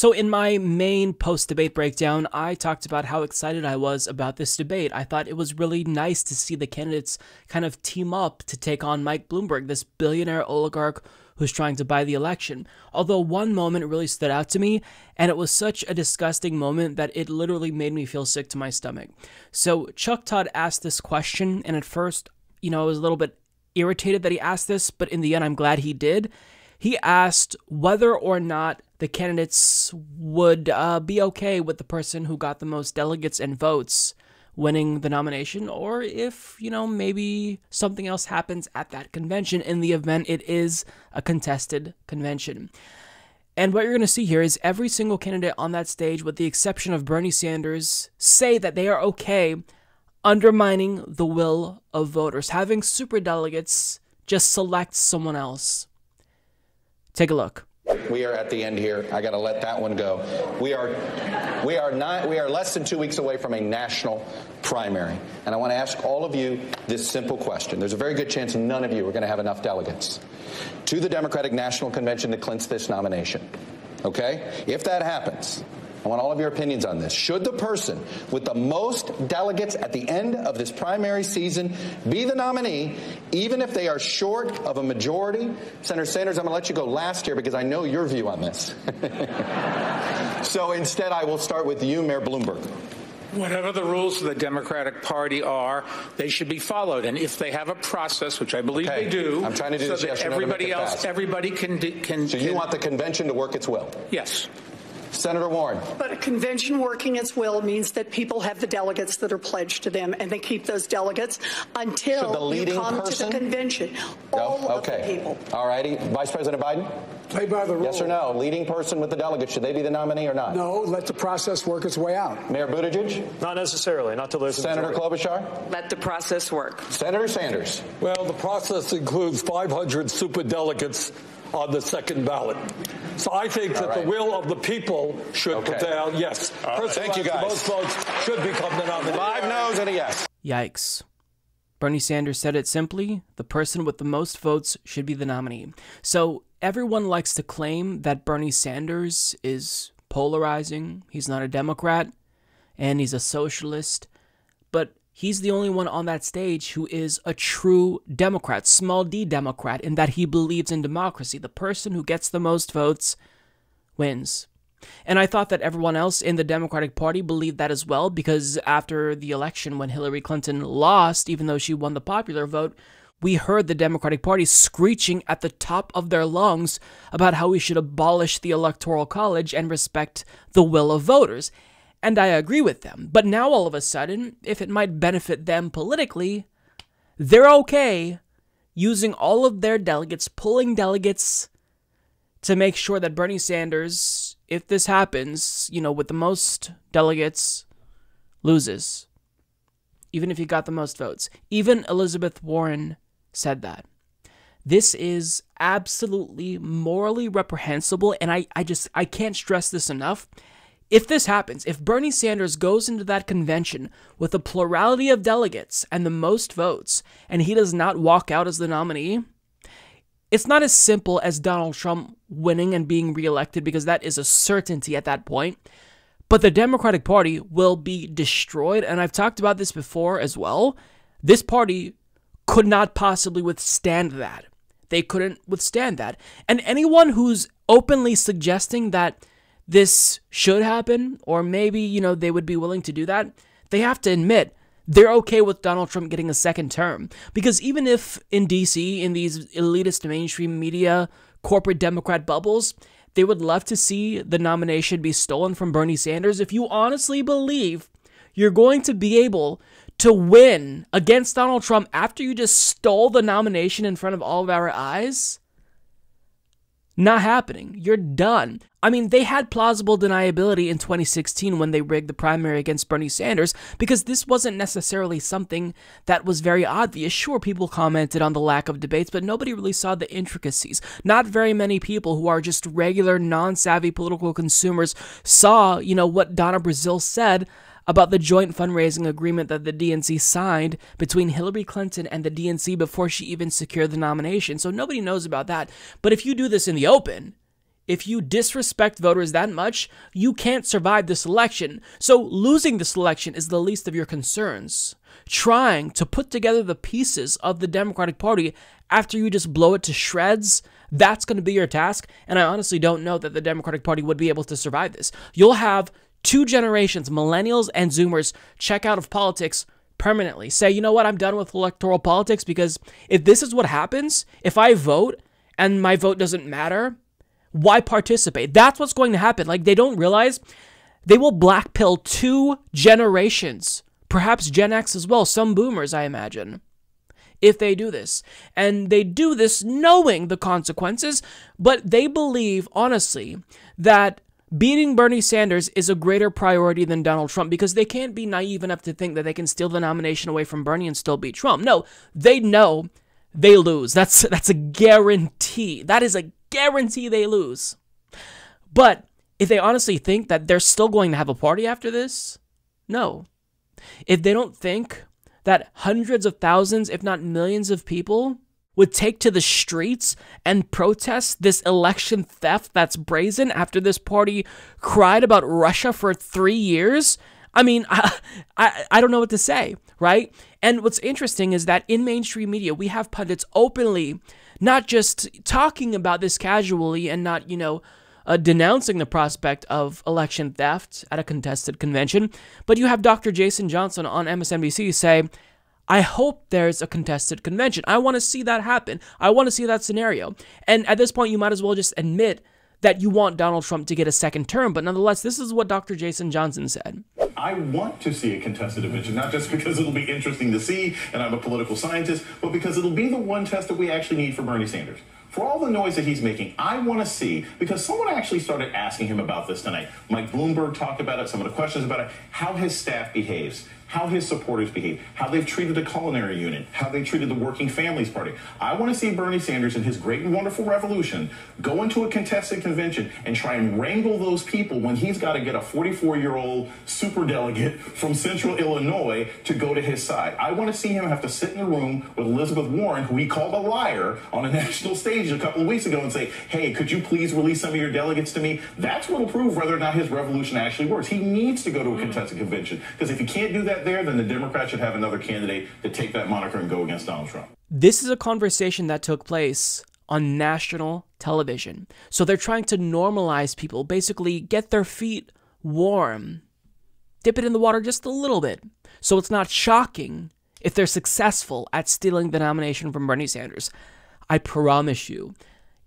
So in my main post-debate breakdown, I talked about how excited I was about this debate. I thought it was really nice to see the candidates kind of team up to take on Mike Bloomberg, this billionaire oligarch who's trying to buy the election. Although one moment really stood out to me, and it was such a disgusting moment that it literally made me feel sick to my stomach. So Chuck Todd asked this question, and at first, you know, I was a little bit irritated that he asked this, but in the end, I'm glad he did. He asked whether or not the candidates would be okay with the person who got the most delegates and votes winning the nomination, or if, you know, maybe something else happens at that convention in the event it is a contested convention. And what you're going to see here is every single candidate on that stage, with the exception of Bernie Sanders, say that they are okay undermining the will of voters, having superdelegates just select someone else. Take a look. We are at the end here. I got to let that one go. We are less than 2 weeks away from a national primary. And I want to ask all of you this simple question. There's a very good chance none of you are going to have enough delegates to the Democratic National Convention to clinch this nomination. Okay? If that happens, I want all of your opinions on this. Should the person with the most delegates at the end of this primary season be the nominee, even if they are short of a majority? Senator Sanders, I'm going to let you go last here because I know your view on this. So instead, I will start with you, Mayor Bloomberg. Whatever the rules of the Democratic Party are, they should be followed. And if they have a process, which I believe they do, I'm trying to do so this that yes everybody else, fast. Everybody can. So you want the convention to work its will? Yes. Senator Warren. But a convention working its will means that people have the delegates that are pledged to them, and they keep those delegates until you come to the convention. All of the people. All righty. Vice President Biden? Play by the rules. Yes or no? Leading person with the delegates, should they be the nominee or not? No, let the process work its way out. Mayor Buttigieg? Not necessarily, not to listen to Senator Klobuchar? Let the process work. Senator Sanders? Well, the process includes 500 superdelegates on the second ballot. So I think the will of the people should prevail. Yes. Thank you, guys. Most votes should become the nominee. 5 no's and a yes. Yikes. Bernie Sanders said it simply, the person with the most votes should be the nominee. So everyone likes to claim that Bernie Sanders is polarizing, he's not a Democrat, and he's a socialist, but he's the only one on that stage who is a true Democrat, small d Democrat, in that he believes in democracy. The person who gets the most votes wins. And I thought that everyone else in the Democratic Party believed that as well, because after the election, when Hillary Clinton lost, even though she won the popular vote, we heard the Democratic Party screeching at the top of their lungs about how we should abolish the Electoral College and respect the will of voters. And I agree with them. But now all of a sudden, if it might benefit them politically, they're okay using all of their delegates, pulling delegates to make sure that Bernie Sanders, if this happens, you know, with the most delegates, loses. Even if he got the most votes. Even Elizabeth Warren said that. This is absolutely morally reprehensible. And I can't stress this enough. If this happens, if Bernie Sanders goes into that convention with a plurality of delegates and the most votes, and he does not walk out as the nominee, it's not as simple as Donald Trump winning and being reelected, because that is a certainty at that point. But the Democratic Party will be destroyed, and I've talked about this before as well. This party could not possibly withstand that. They couldn't withstand that. And anyone who's openly suggesting that this should happen, or maybe, you know, they would be willing to do that, they have to admit they're okay with Donald Trump getting a second term. Because even if in D.C., in these elitist mainstream media, corporate Democrat bubbles, they would love to see the nomination be stolen from Bernie Sanders, if you honestly believe you're going to be able to win against Donald Trump after you just stole the nomination in front of all of our eyes, not happening. You're done. I mean, they had plausible deniability in 2016 when they rigged the primary against Bernie Sanders, because this wasn't necessarily something that was very obvious. Sure, people commented on the lack of debates, but nobody really saw the intricacies. Not very many people who are just regular, non-savvy political consumers saw, you know, what Donna Brazile said about the joint fundraising agreement that the DNC signed between Hillary Clinton and the DNC before she even secured the nomination. So nobody knows about that. But if you do this in the open, If you disrespect voters that much, you can't survive this election. So losing this election is the least of your concerns. Trying to put together the pieces of the Democratic Party after you just blow it to shreds, that's going to be your task. And I honestly don't know that the Democratic Party would be able to survive this. You'll have two generations, millennials and Zoomers, check out of politics permanently. Say, you know what, I'm done with electoral politics, because if this is what happens, if I vote and my vote doesn't matter, why participate? That's what's going to happen. Like, they don't realize they will black pill two generations, perhaps Gen X as well, some boomers, I imagine, if they do this. And they do this knowing the consequences, but they believe, honestly, that beating Bernie Sanders is a greater priority than Donald Trump, because they can't be naive enough to think that they can steal the nomination away from Bernie and still beat Trump. No, they know they lose. That's a guarantee. That is a guarantee they lose. But if they honestly think that they're still going to have a party after this, no. If they don't think that hundreds of thousands, if not millions of people would take to the streets and protest this election theft that's brazen after this party cried about Russia for 3 years, I mean, I don't know what to say, right? And what's interesting is that in mainstream media, we have pundits openly not just talking about this casually and not, you know, denouncing the prospect of election theft at a contested convention, but you have Dr. Jason Johnson on MSNBC say, I hope there's a contested convention. I want to see that happen. I want to see that scenario. And at this point, you might as well just admit that you want Donald Trump to get a second term. But nonetheless, this is what Dr. Jason Johnson said. I want to see a contested convention, not just because it'll be interesting to see, and I'm a political scientist, but because it'll be the one test that we actually need for Bernie Sanders. For all the noise that he's making, I want to see, because someone actually started asking him about this tonight. Mike Bloomberg talked about it, some of the questions about it, how his staff behaves, how his supporters behave, how they've treated the Culinary Unit, how they treated the Working Families Party. I want to see Bernie Sanders and his great and wonderful revolution go into a contested convention and try and wrangle those people when he's got to get a 44-year-old superdelegate from central Illinois to go to his side. I want to see him have to sit in a room with Elizabeth Warren, who he called a liar on a national stage a couple of weeks ago, and say, hey, could you please release some of your delegates to me? That's what will prove whether or not his revolution actually works. He needs to go to a contested convention, because if he can't do that there, then the Democrats should have another candidate to take that moniker and go against Donald Trump. This is a conversation that took place on national television. So they're trying to normalize people, basically get their feet warm, dip it in the water just a little bit, so it's not shocking if they're successful at stealing the nomination from Bernie Sanders. I promise you,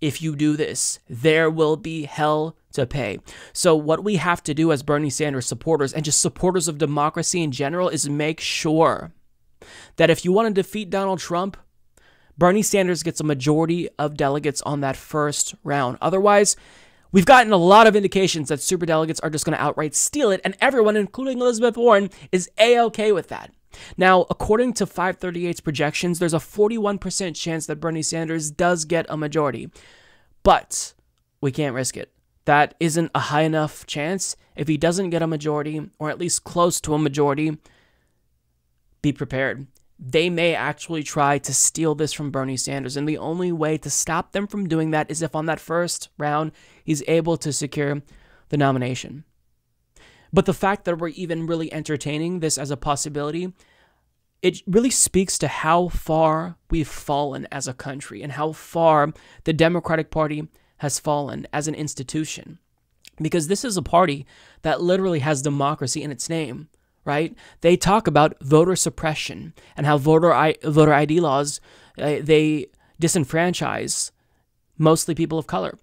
if you do this, there will be hell to pay. So what we have to do as Bernie Sanders supporters and just supporters of democracy in general is make sure that if you want to defeat Donald Trump, Bernie Sanders gets a majority of delegates on that first round. Otherwise, we've gotten a lot of indications that superdelegates are just going to outright steal it, and everyone, including Elizabeth Warren, is a-okay with that. Now, according to 538's projections, there's a 41% chance that Bernie Sanders does get a majority, but we can't risk it. That isn't a high enough chance. If he doesn't get a majority, or at least close to a majority, be prepared. They may actually try to steal this from Bernie Sanders, and the only way to stop them from doing that is if on that first round, he's able to secure the nomination. But the fact that we're even really entertaining this as a possibility, it really speaks to how far we've fallen as a country and how far the Democratic Party has fallen as an institution. Because this is a party that literally has democracy in its name, right? They talk about voter suppression and how voter ID laws, they disenfranchise mostly people of color.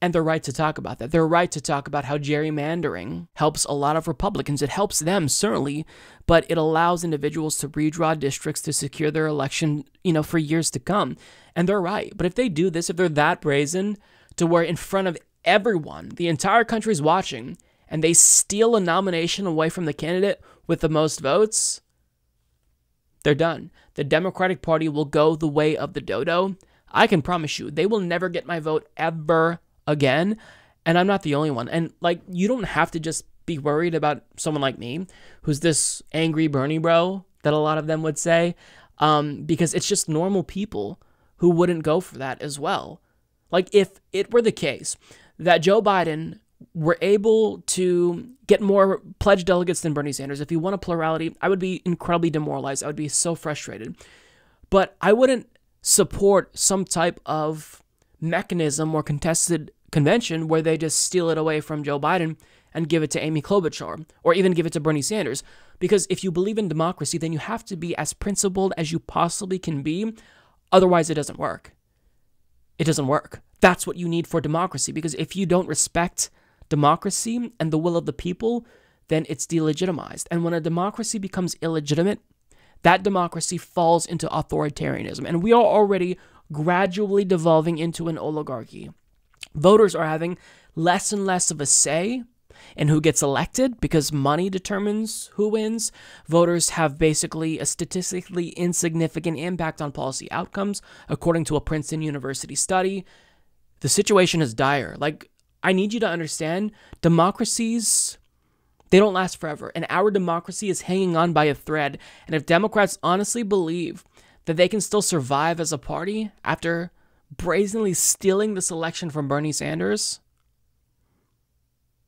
And they're right to talk about that. They're right to talk about how gerrymandering helps a lot of Republicans. It helps them, certainly, but it allows individuals to redraw districts to secure their election, you know, for years to come. And they're right. But if they do this, if they're that brazen to where in front of everyone, the entire country's watching, and they steal a nomination away from the candidate with the most votes, they're done. The Democratic Party will go the way of the dodo. I can promise you, they will never get my vote ever again, and I'm not the only one. And like, you don't have to just be worried about someone like me, who's this angry Bernie bro that a lot of them would say, because it's just normal people who wouldn't go for that as well. Like, if it were the case that Joe Biden were able to get more pledged delegates than Bernie Sanders. If he won a plurality, I would be incredibly demoralized. I would be so frustrated. But I wouldn't support some type of mechanism or contested convention where they just steal it away from Joe Biden and give it to Amy Klobuchar, or even give it to Bernie Sanders. Because if you believe in democracy, then you have to be as principled as you possibly can be. Otherwise, it doesn't work. It doesn't work. That's what you need for democracy. Because if you don't respect democracy and the will of the people, then it's delegitimized. And when a democracy becomes illegitimate, that democracy falls into authoritarianism. And we are already gradually devolving into an oligarchy. Voters are having less and less of a say in who gets elected because money determines who wins. Voters have basically a statistically insignificant impact on policy outcomes, according to a Princeton University study. The situation is dire. Like, I need you to understand, democracies, they don't last forever. And our democracy is hanging on by a thread. And if Democrats honestly believe that they can still survive as a party after brazenly stealing this election from Bernie Sanders,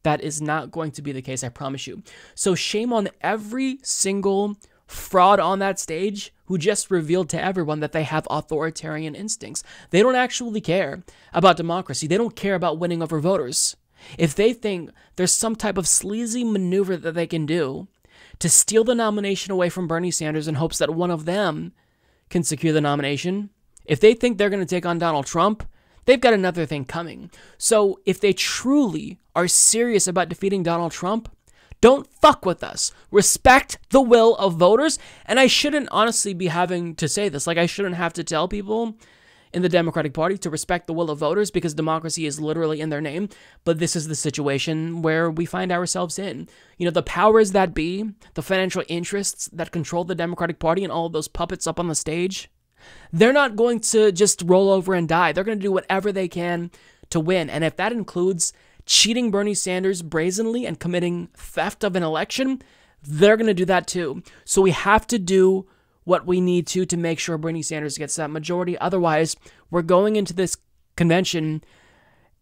that is not going to be the case, I promise you. So shame on every single fraud on that stage who just revealed to everyone that they have authoritarian instincts. They don't actually care about democracy. They don't care about winning over voters. If they think there's some type of sleazy maneuver that they can do to steal the nomination away from Bernie Sanders in hopes that one of them can secure the nomination, if they think they're going to take on Donald Trump, they've got another thing coming. So if they truly are serious about defeating Donald Trump, don't fuck with us. Respect the will of voters. And I shouldn't honestly be having to say this. Like, I shouldn't have to tell people in the Democratic Party to respect the will of voters because democracy is literally in their name. But this is the situation where we find ourselves in. You know, the powers that be, the financial interests that control the Democratic Party and all of those puppets up on the stage, they're not going to just roll over and die. They're going to do whatever they can to win. And if that includes cheating Bernie Sanders brazenly and committing theft of an election, they're going to do that too. So we have to do what we need to make sure Bernie Sanders gets that majority. Otherwise, we're going into this convention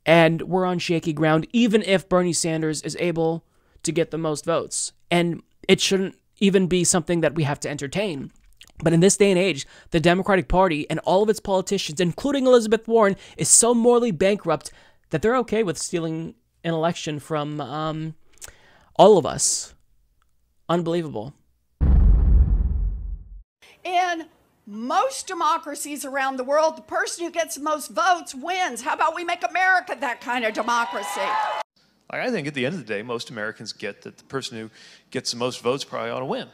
and we're on shaky ground, even if Bernie Sanders is able to get the most votes. And it shouldn't even be something that we have to entertain. But in this day and age, the Democratic Party and all of its politicians, including Elizabeth Warren, is so morally bankrupt that they're okay with stealing an election from all of us. Unbelievable. In most democracies around the world, the person who gets the most votes wins. How about we make America that kind of democracy? I think at the end of the day, most Americans get that the person who gets the most votes probably ought to win.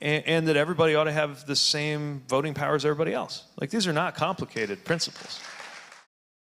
And that everybody ought to have the same voting power as everybody else. Like, these are not complicated principles.